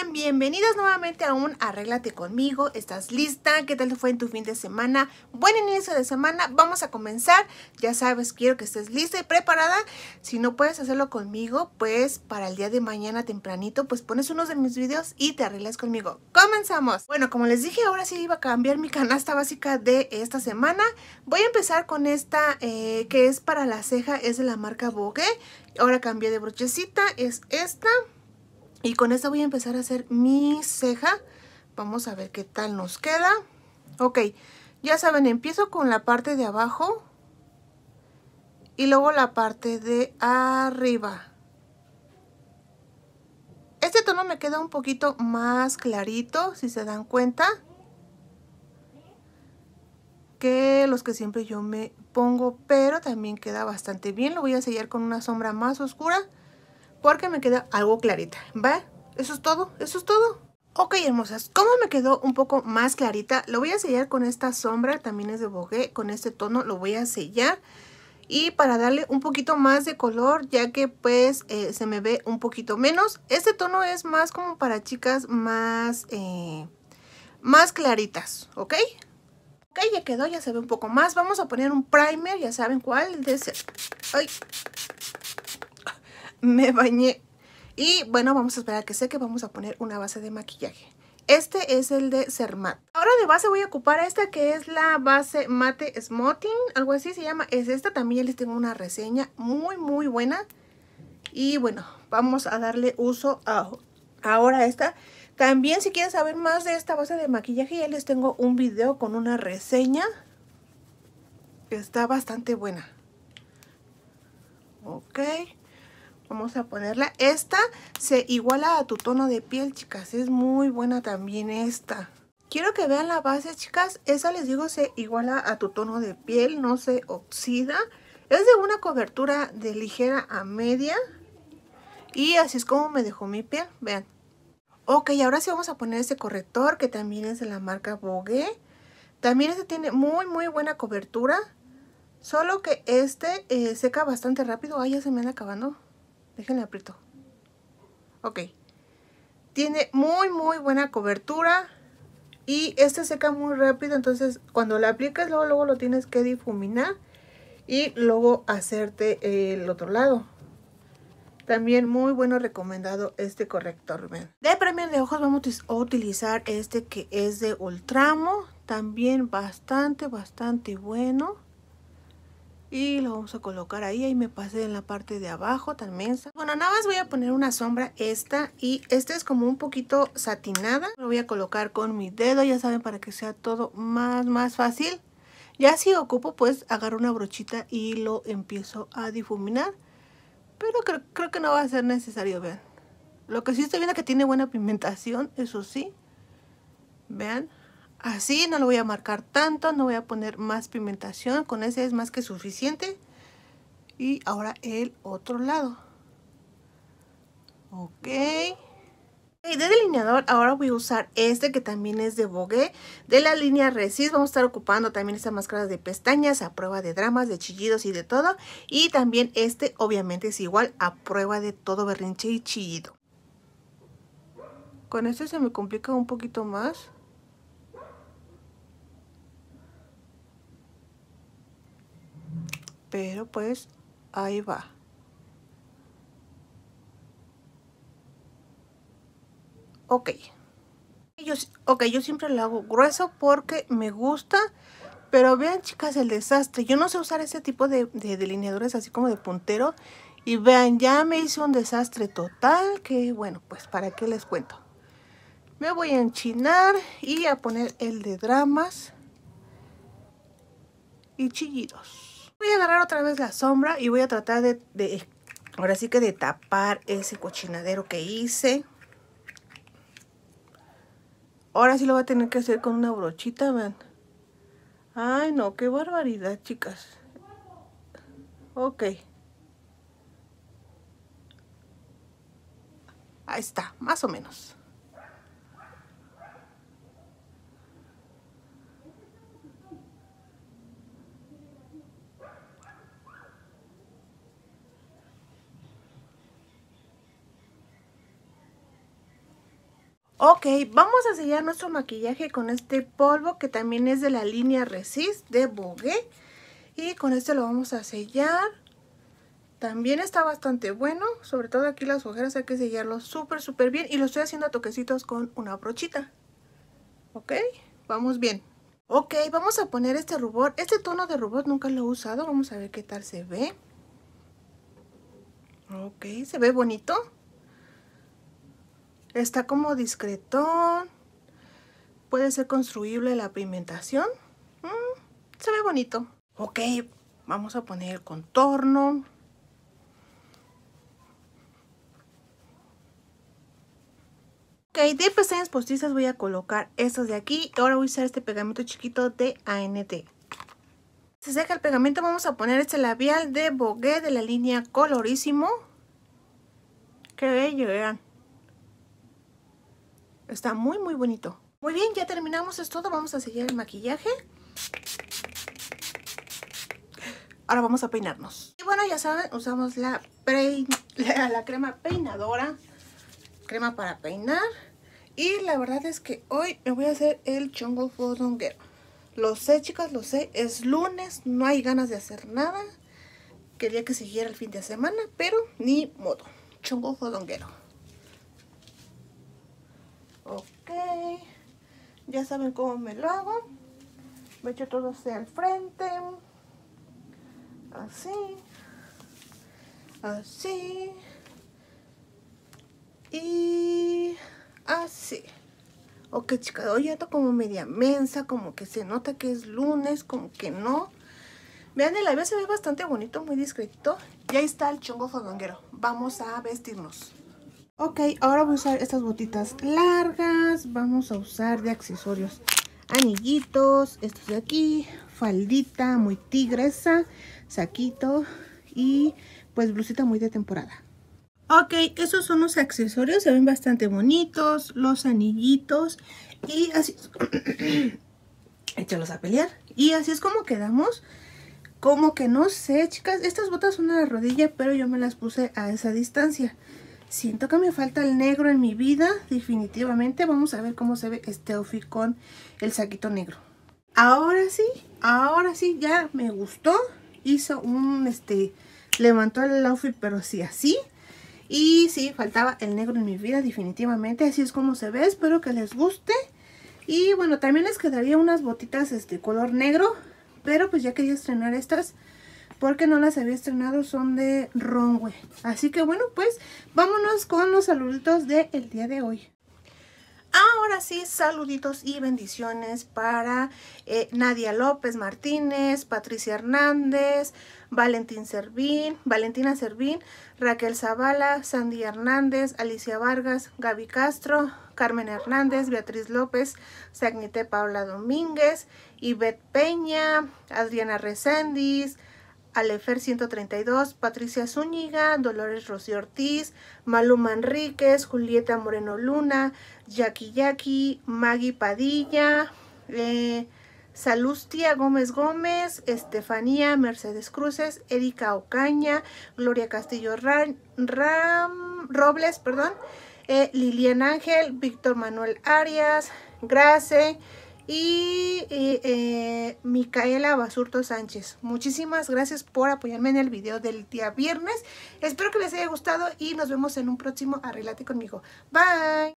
están? Bienvenidos nuevamente a un Arréglate Conmigo. ¿Estás lista? ¿Qué tal fue en tu fin de semana? Buen inicio de semana. Vamos a comenzar. Ya sabes, quiero que estés lista y preparada. Si no puedes hacerlo conmigo, pues para el día de mañana tempranito, pues pones uno de mis videos y te arreglas conmigo. ¡Comenzamos! Bueno, como les dije, ahora sí iba a cambiar mi canasta básica de esta semana. Voy a empezar con esta que es para la ceja, es de la marca Vogue. Ahora cambié de brochecita, es esta. Y con esta voy a empezar a hacer mi ceja. Vamos a ver qué tal nos queda. Ok, ya saben, empiezo con la parte de abajo. Y luego la parte de arriba. Este tono me queda un poquito más clarito, si se dan cuenta. Que los que siempre yo me pongo, pero también queda bastante bien. Lo voy a sellar con una sombra más oscura. Porque me queda algo clarita, ¿va? Eso es todo, eso es todo. Ok, hermosas, como me quedó un poco más clarita, lo voy a sellar con esta sombra, también es de Vogue, con este tono lo voy a sellar. Y para darle un poquito más de color, ya que pues se me ve un poquito menos. Este tono es más como para chicas más claritas, ¿ok? Ok, ya quedó, ya se ve un poco más. Vamos a poner un primer, ya saben cuál, de ese... ¡Ay! Me bañé. Y bueno, vamos a esperar a que seque. Vamos a poner una base de maquillaje. Este es el de Cermat. Ahora de base voy a ocupar esta que es la base Mate Smotting. Algo así se llama. Es esta. También ya les tengo una reseña muy, muy buena. Y bueno, vamos a darle uso ahora a esta. También si quieren saber más de esta base de maquillaje, ya les tengo un video con una reseña. Está bastante buena. Ok. Vamos a ponerla. Esta se iguala a tu tono de piel, chicas. Es muy buena también esta. Quiero que vean la base, chicas. Esa, les digo, se iguala a tu tono de piel. No se oxida. Es de una cobertura de ligera a media. Y así es como me dejó mi piel. Vean. Ok, ahora sí vamos a poner este corrector que también es de la marca Vogue. También este tiene muy, muy buena cobertura. Solo que este seca bastante rápido. Ay, ya se me anda acabando. Déjenle aprieto. Ok. Tiene muy, muy buena cobertura. Y este seca muy rápido. Entonces, cuando lo aplicas, luego lo tienes que difuminar. Y luego hacerte el otro lado. También muy bueno, recomendado este corrector. Vean. De primer de ojos vamos a utilizar este que es de Ultramo. También bastante, bastante bueno. Y lo vamos a colocar ahí. Ahí me pasé en la parte de abajo también. Bueno, nada más voy a poner una sombra esta. Y esta es como un poquito satinada. Lo voy a colocar con mi dedo. Ya saben, para que sea todo más fácil. Ya si ocupo, pues agarro una brochita y lo empiezo a difuminar. Pero creo que no va a ser necesario, vean. Lo que sí estoy viendo es que tiene buena pigmentación, eso sí. Vean. Así, no lo voy a marcar tanto, no voy a poner más pigmentación. Con ese es más que suficiente. Y ahora el otro lado. Ok. Y de delineador ahora voy a usar este que también es de Vogue. De la línea Resist vamos a estar ocupando también estas máscaras de pestañas a prueba de dramas, de chillidos y de todo. Y también este obviamente es igual a prueba de todo berrinche y chillido. Con este se me complica un poquito más. Pero pues ahí va. Ok. Yo siempre lo hago grueso porque me gusta. Pero vean, chicas, el desastre. Yo no sé usar este tipo de delineadores así como de puntero. Y vean, ya me hice un desastre total. Que bueno, pues para qué les cuento. Me voy a enchinar y a poner el de dramas y chillidos. Voy a agarrar otra vez la sombra y voy a tratar de ahora sí que de tapar ese cochinadero que hice. Ahora sí lo voy a tener que hacer con una brochita, vean. Ay, no, qué barbaridad, chicas. Ok. Ahí está, más o menos. Ok, vamos a sellar nuestro maquillaje con este polvo que también es de la línea Resist de Vogue. Y con este lo vamos a sellar. También está bastante bueno, sobre todo aquí las ojeras hay que sellarlo súper súper bien. Y lo estoy haciendo a toquecitos con una brochita. Ok, vamos bien. Ok, vamos a poner este rubor. Este tono de rubor nunca lo he usado, vamos a ver qué tal se ve. Ok, se ve bonito. Está como discretón. Puede ser construible la pigmentación. Se ve bonito. Ok, vamos a poner el contorno. Ok, de pestañas postizas voy a colocar estas de aquí. Ahora voy a usar este pegamento chiquito de ANT. Se seca el pegamento, vamos a poner este labial de Vogue de la línea Colorísimo. ¡Qué bello! Vean. Está muy muy bonito. Muy bien, ya terminamos, es todo. Vamos a sellar el maquillaje. Ahora vamos a peinarnos. Y bueno, ya saben, usamos la crema peinadora. Crema para peinar. Y la verdad es que hoy me voy a hacer el chongo fodonguero. Lo sé, chicas, lo sé. Es lunes, no hay ganas de hacer nada. Quería que siguiera el fin de semana, pero ni modo. Chongo fodonguero. Ok, ya saben cómo me lo hago. Me echo todo hacia el frente. Así. Así. Y así. Ok, chicas, hoy ando como media mensa, como que se nota que es lunes, como que no. Vean, el labio se ve bastante bonito, muy discreto. Y ahí está el chongo fodonguero. Vamos a vestirnos. Ok, ahora voy a usar estas botitas largas, vamos a usar de accesorios anillitos, estos de aquí, faldita muy tigresa, saquito y pues blusita muy de temporada. Ok, esos son los accesorios, se ven bastante bonitos, los anillitos y así, échalos a pelear. Y así es como quedamos. Como que no sé, chicas, estas botas son a la rodilla, pero yo me las puse a esa distancia. Siento que me falta el negro en mi vida, definitivamente. Vamos a ver cómo se ve este outfit con el saquito negro. Ahora sí, ya me gustó. Hizo un, levantó el outfit, pero sí así. Y sí, faltaba el negro en mi vida, definitivamente. Así es como se ve, espero que les guste. Y bueno, también les quedaría unas botitas color negro. Pero pues ya quería estrenar estas. Porque no las había estrenado, son de Romwe. Así que bueno, pues vámonos con los saluditos del día de hoy. Ahora sí, saluditos y bendiciones para Nadia López Martínez, Patricia Hernández, Valentina Servín, Raquel Zavala, Sandy Hernández, Alicia Vargas, Gaby Castro, Carmen Hernández, Beatriz López, Sagnité Paula Domínguez, Ivette Peña, Adriana Reséndiz, Alefer 132, Patricia Zúñiga, Dolores Rocío Ortiz, Maluma Enríquez, Julieta Moreno Luna, Jackie Jackie, Maggie Padilla, Salustia Gómez Gómez, Estefanía Mercedes Cruces, Erika Ocaña, Gloria Castillo Robles, perdón, Lilian Ángel, Víctor Manuel Arias, Grace, y Micaela Basurto Sánchez. Muchísimas gracias por apoyarme en el video del día viernes. Espero que les haya gustado y nos vemos en un próximo Arréglate Conmigo. Bye.